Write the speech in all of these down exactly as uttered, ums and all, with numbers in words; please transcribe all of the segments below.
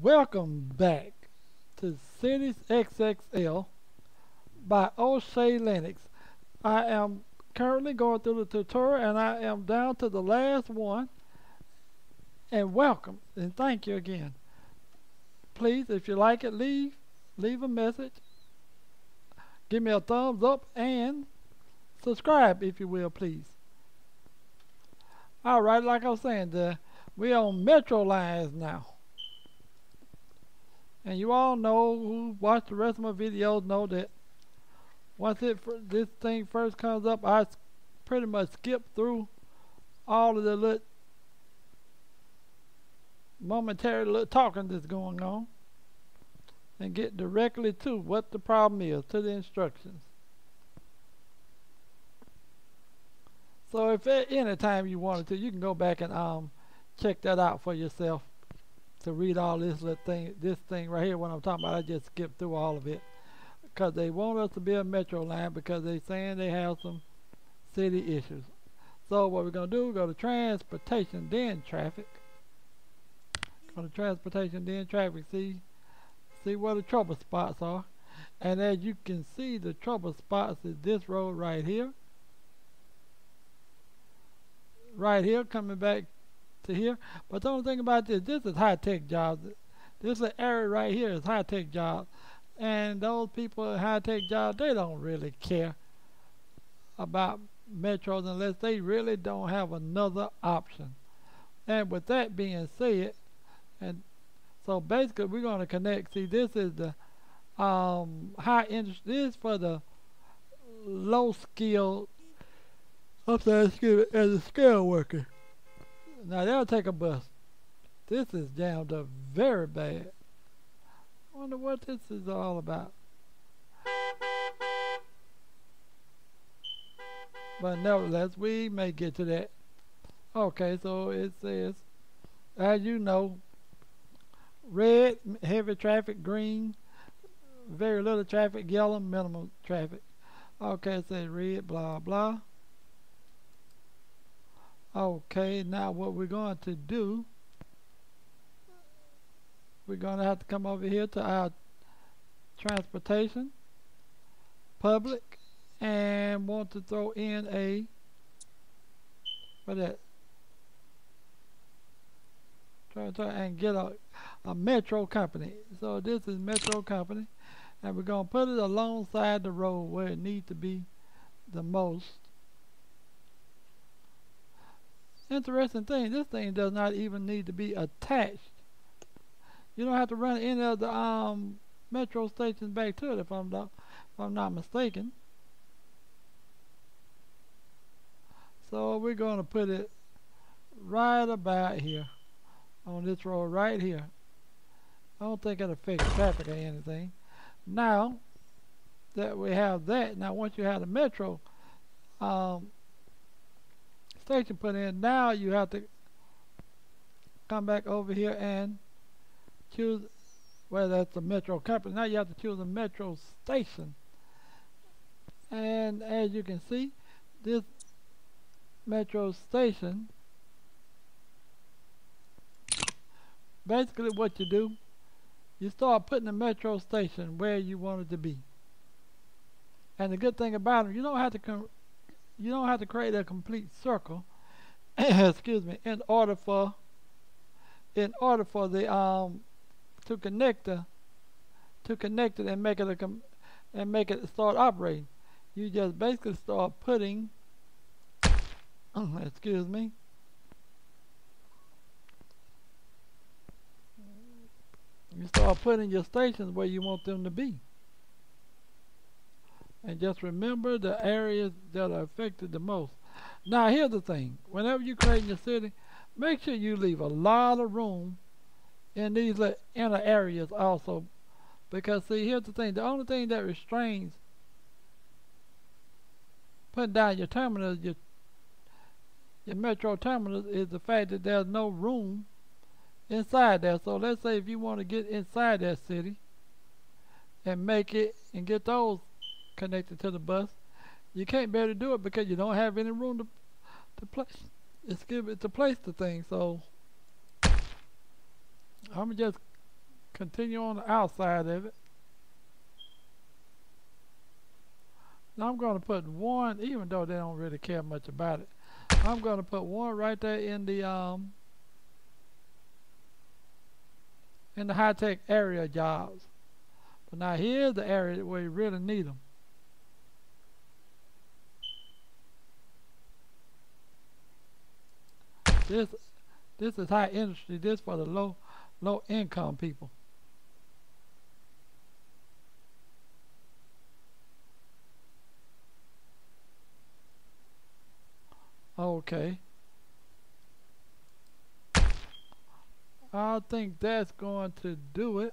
Welcome back to Cities X X L by O'Shea Lennox. I am currently going through the tutorial and I am down to the last one. And welcome and thank you again. Please, if you like it, leave leave a message. Give me a thumbs up and subscribe if you will, please. Alright, like I was saying, the, we're on metro lines now. And you all know, who watch the rest of my videos, know that once it, this thing first comes up, I pretty much skip through all of the little momentary little talking that's going on and get directly to what the problem is, to the instructions. So if at any time you wanted to, you can go back and um check that out for yourself. To read all this little thing, this thing right here, what I'm talking about, I just skipped through all of it because they want us to build a metro line because they're saying they have some city issues. So what we're gonna do? Go to transportation, then traffic. Go to transportation, then traffic. See, see where the trouble spots are, and as you can see, the trouble spots is this road right here, right here, coming back to here. But the only thing about this, this is high-tech jobs. This area right here is high-tech jobs, and those people in high-tech jobs, they don't really care about metros unless they really don't have another option. And with that being said, and so basically we're going to connect. See, this is the um, high industry. This is for the low-skilled, up there, excuse me, as a skilled worker. Now they'll take a bus. This is jammed up very bad. I wonder what this is all about. But nevertheless, we may get to that. Okay, so it says, as you know, red, heavy traffic, green, very little traffic, yellow, minimal traffic. Okay, it says red, blah, blah. Okay, now what we're going to do, we're going to have to come over here to our transportation, public, and want to throw in a, what is that, and get a, a metro company. So this is metro company, and we're going to put it alongside the road where it needs to be the most. Interesting thing, this thing does not even need to be attached. You don't have to run any of the um, metro stations back to it, if I'm not, if I'm not mistaken. So we're going to put it right about here, on this road right here. I don't think it'll affect traffic or anything. Now that we have that, now once you have the metro um, station put in, now you have to come back over here and choose, well, that's the metro company. Now you have to choose a metro station, and as you can see, this metro station, basically what you do, you start putting the metro station where you want it to be. And the good thing about it, you don't have to come you don't have to create a complete circle excuse me, in order for in order for the um to connect the to connect it and make it a com and make it start operating. You just basically start putting excuse me you start putting your stations where you want them to be. And just remember the areas that are affected the most. Now here's the thing, whenever you create your city, make sure you leave a lot of room in these inner areas also, because see, here's the thing, the only thing that restrains putting down your terminals, your, your metro terminals, is the fact that there's no room inside there. So let's say if you want to get inside that city and make it and get those connected to the bus, you can't barely do it because you don't have any room to to place. It's give it to place the thing. So I'm just continue on the outside of it. Now I'm going to put one, even though they don't really care much about it, I'm going to put one right there in the um in the high-tech area jobs. But now here's the area where you really need them. This this is high industry. This for the low low income people. Okay. I think that's going to do it.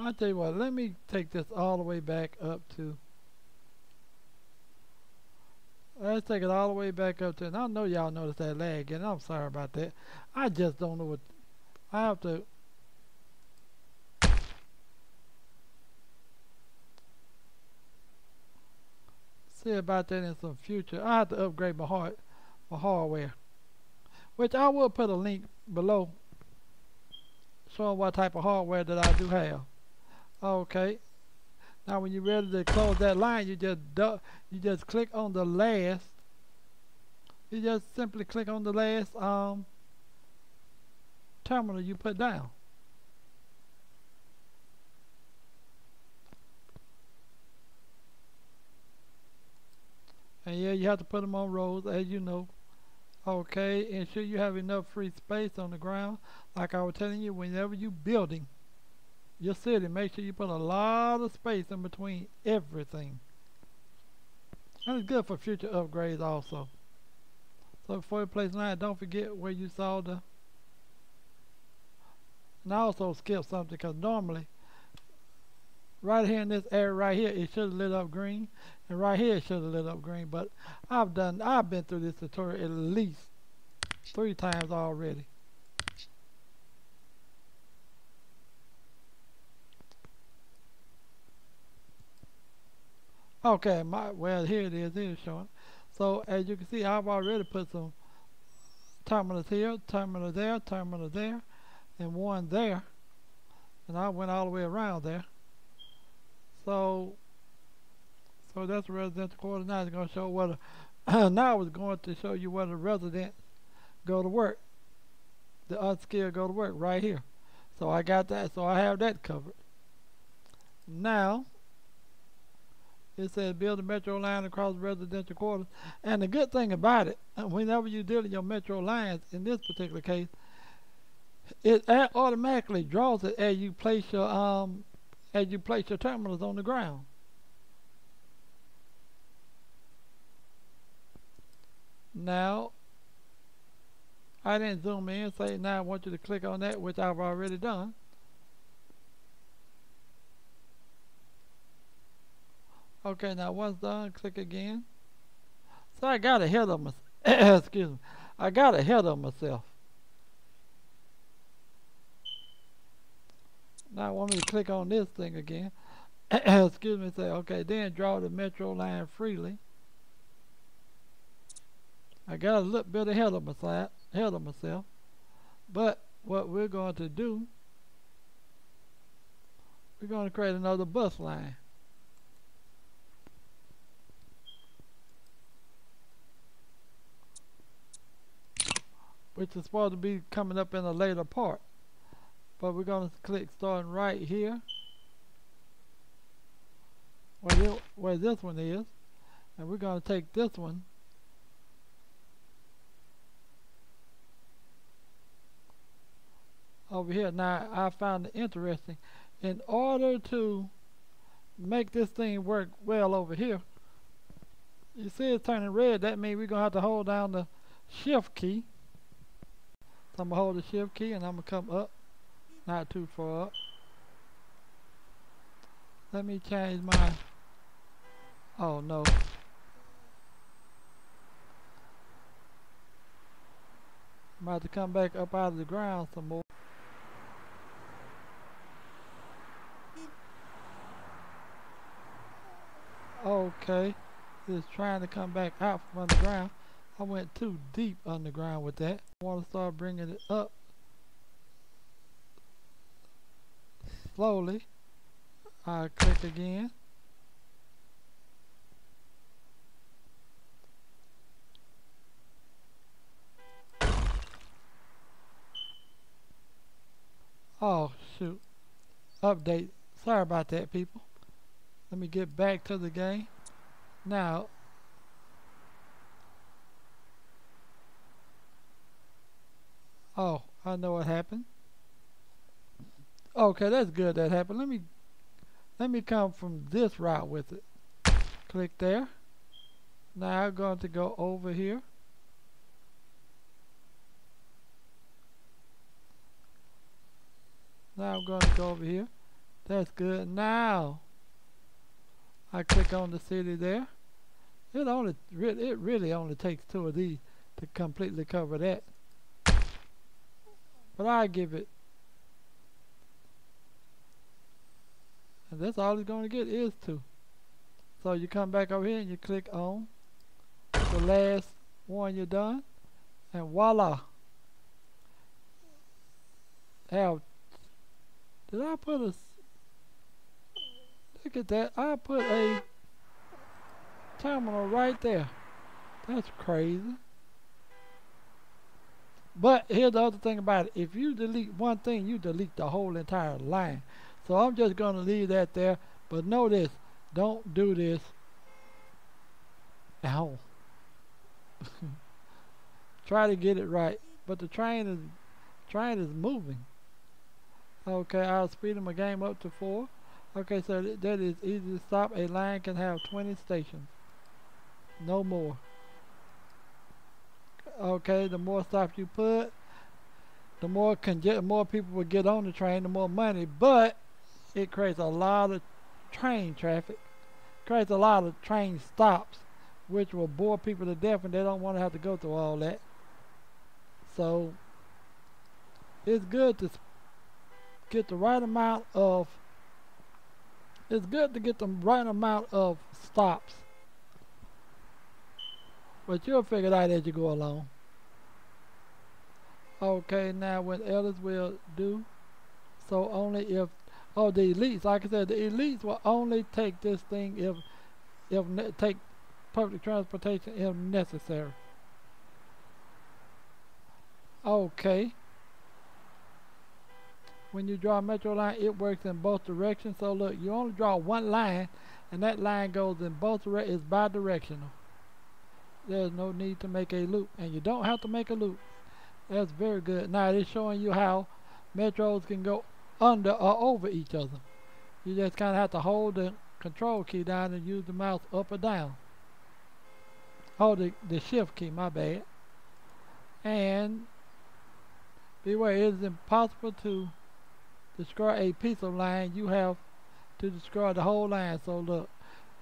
I'll tell you what, let me take this all the way back up to, let's take it all the way back up to, and I know y'all noticed that lag, and I'm sorry about that. I just don't know what, I have to, see about that in some future. I have to upgrade my hard my hardware, which I will put a link below showing what type of hardware that I do have. Okay. Now when you're ready to close that line, you just you just click on the last. You just simply click on the last um terminal you put down. And yeah, you have to put them on rows, as you know. Okay, ensure you have enough free space on the ground. Like I was telling you, whenever you're building your city, make sure you put a lot of space in between everything. And it's good for future upgrades also. So before you place nine, don't forget where you saw the... And I also skipped something, because normally, right here in this area right here, it should have lit up green, and right here it should have lit up green, but I've done I've been through this tutorial at least three times already. Okay, my well here it is, here it's showing. So as you can see, I've already put some terminals here, terminal there, terminal there, and one there. And I went all the way around there. So, so that's residential quarter. Now it's going to show what. Now it's going to show you where the residents go to work. The unskilled go to work right here. So I got that. So I have that covered. Now, it says build a metro line across residential quarters. And the good thing about it, whenever you deal with your metro lines, in this particular case, it automatically draws it as you place your um. as you place your terminals on the ground. Now, I didn't zoom in, say now I want you to click on that, which I've already done. Okay, now once done, click again. So I got ahead of myself, excuse me, I got ahead of myself. Now I want me to click on this thing again. Excuse me, say, okay, then draw the metro line freely. I got a little bit ahead of myself, ahead of myself. But what we're going to do, we're going to create another bus line. Which is supposed to be coming up in a later part. But we're going to click starting right here where, it, where this one is, and we're going to take this one over here. Now I found it interesting, in order to make this thing work well over here, you see it's turning red, that means we're going to have to hold down the shift key. So I'm going to hold the shift key and I'm going to come up. Not too far up. Let me change my. Oh no. I'm about to come back up out of the ground some more. Okay. is trying to come back out from underground. I went too deep underground with that. I want to start bringing it up slowly. I click again. Oh shoot, update, sorry about that people. Let me get back to the game. Now oh, I know what happened. Okay, that's good that happened. Let me let me come from this route with it. Click there. Now I'm going to go over here. Now I'm going to go over here. That's good. Now I click on the city there. It only it really only takes two of these to completely cover that. But I give it. And that's all it's going to get is two. So you come back over here and you click on the last one you're done. And voila. Have Did I put a, look at that, I put a terminal right there. That's crazy. But here's the other thing about it. If you delete one thing, you delete the whole entire line. So I'm just going to leave that there. But know this, don't do this at home. Try to get it right. But the train is, train is moving. Okay, I'll speed my game up to four. Okay, so th that is easy to stop. A line can have twenty stations. No more. Okay, the more stops you put, the more conge more people will get on the train, the more money. But it creates a lot of train traffic. Creates a lot of train stops, which will bore people to death, and they don't want to have to go through all that. So, it's good to get the right amount of it's good to get the right amount of stops, but you'll figure it out as you go along. Okay, now what others will do, so only if oh the elites, like I said, the elites will only take this thing if if take public transportation if necessary. Okay, when you draw a metro line, it works in both directions. So look, you only draw one line, and that line goes in both directions. It's bi-directional. There's no need to make a loop, and you don't have to make a loop. That's very good. Now it's showing you how metros can go under or over each other. You just kind of have to hold the control key down and use the mouse up or down. Hold the, the shift key, my bad. And beware, it is impossible to destroy a piece of line. You have to destroy the whole line. So look,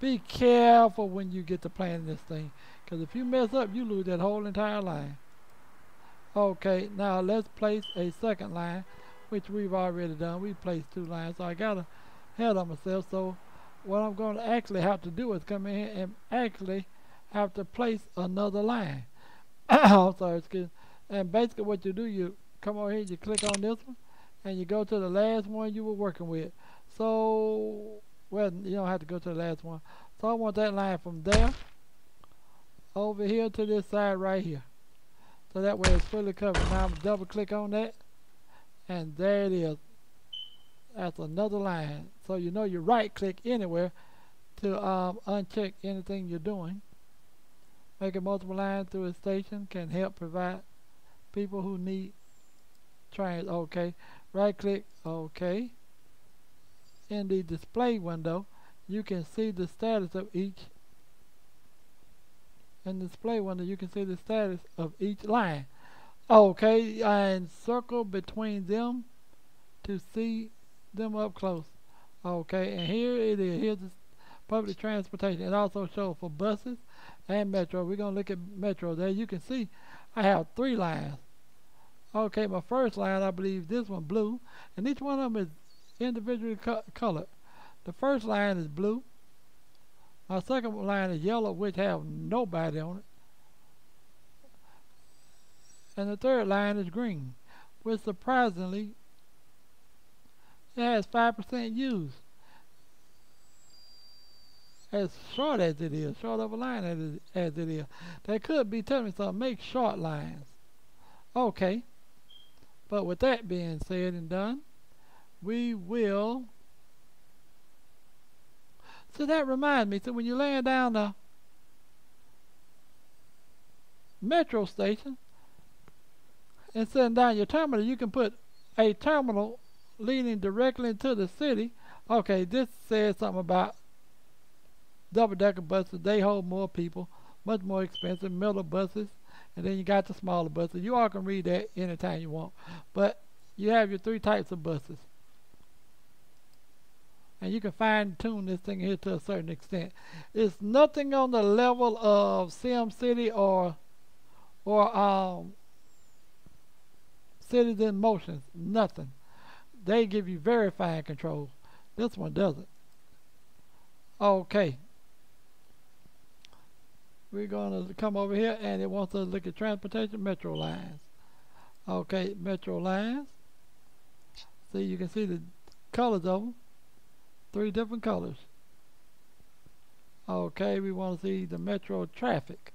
be careful when you get to playing this thing, because if you mess up, you lose that whole entire line. Okay, now let's place a second line, which we've already done. We placed two lines, so I got ahead of myself. So what I'm going to actually have to do is come in here and actually have to place another line. I'm sorry, excuse me. And basically what you do, you come over here, you click on this one, and you go to the last one you were working with. So, well, you don't have to go to the last one. So I want that line from there over here to this side right here. So that way it's fully covered. Now I'm double click on that, and there it is. That's another line. So you know you right click anywhere to um, uncheck anything you're doing. Making multiple lines through a station can help provide people who need trains. Okay. Right click, okay. In the display window, you can see the status of each. In the display window, you can see the status of each line. Okay, and circle between them to see them up close. Okay, and here it is. Here's the public transportation. It also shows for buses and metro. We're going to look at metro there. You can see I have three lines. Okay, my first line, I believe this one blue, and each one of them is individually co colored. The first line is blue, Our second line is yellow, which have nobody on it. And the third line is green, which surprisingly it has five percent use. As short as it is, short of a line as it, as it is. They could be telling me something, make short lines. Okay. But with that being said and done, we will... So that reminds me, so when you're laying down the metro station and setting down your terminal, you can put a terminal leading directly into the city. Okay, this says something about double-decker buses. They hold more people, much more expensive, middle buses, and then you got the smaller buses. You all can read that anytime you want. But you have your three types of buses. And you can fine-tune this thing here to a certain extent. It's nothing on the level of SimCity or or um, Cities in Motion. Nothing. They give you very fine control. This one doesn't. Okay. We're going to come over here, and it wants us to look at transportation metro lines. Okay, metro lines. See, you can see the colors of them. Three different colors. Okay, we want to see the metro traffic.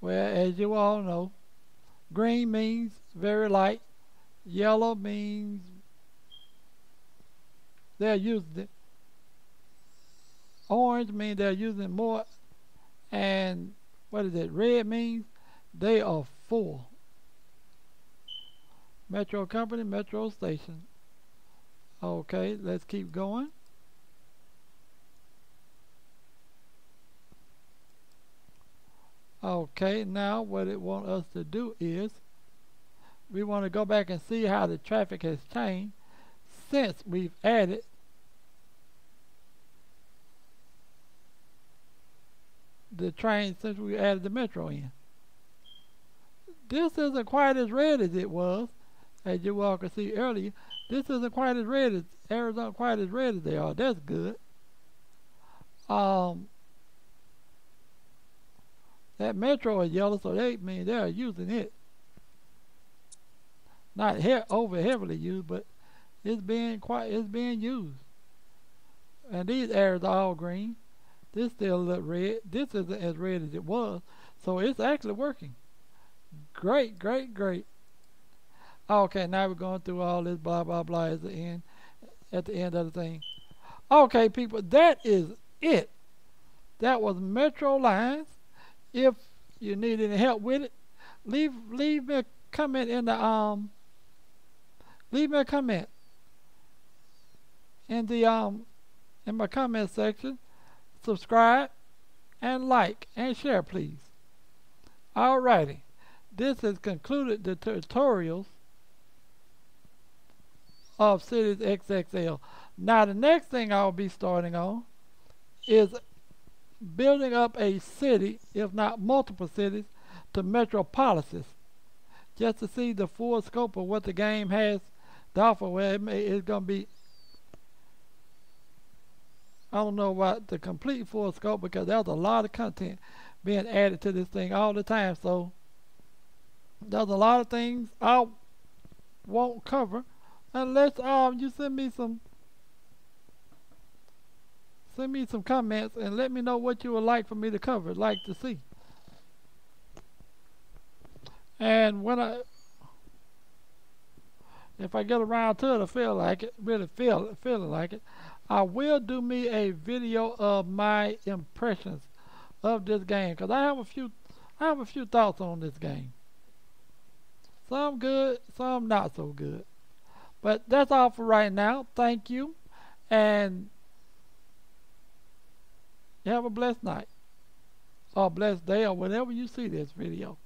Well, as you all know, green means very light. Yellow means they're using it. Orange means they're using it more. And what is it? Red means they are full. Metro company, metro station. Okay, let's keep going. Okay, now what it wants us to do is we want to go back and see how the traffic has changed since we've added the train, since we added the metro in. This isn't quite as red as it was, as you all could see earlier. This isn't quite as red as Arizona, quite as red as they are. That's good. Um, that metro is yellow, so they mean they're using it. Not he over heavily used, but it's being quite it's being used. And these areas are all green. This still look red. This isn't as red as it was, so it's actually working. Great, great, great. Okay, now we're going through all this blah blah blah at the end at the end of the thing. Okay, people, that is it. That was metro lines. If you need any help with it, leave leave me a comment in the um leave me a comment in the um in my comment section. Subscribe and like and share, please. Alrighty. This has concluded the tutorials of Cities X X L. Now the next thing I'll be starting on is building up a city, if not multiple cities, to metropolises, just to see the full scope of what the game has to offer. Where it may, it's going to be, I don't know about the complete full scope, because there's a lot of content being added to this thing all the time, so there's a lot of things I won't cover unless um you send me some send me some comments and let me know what you would like for me to cover, like to see. And when I if I get around to it, I feel like it, really feel feeling like it, I will do me a video of my impressions of this game, because I have a few I have a few thoughts on this game. Some good, some not so good. But that's all for right now. Thank you, and have a blessed night or blessed day or whenever you see this video.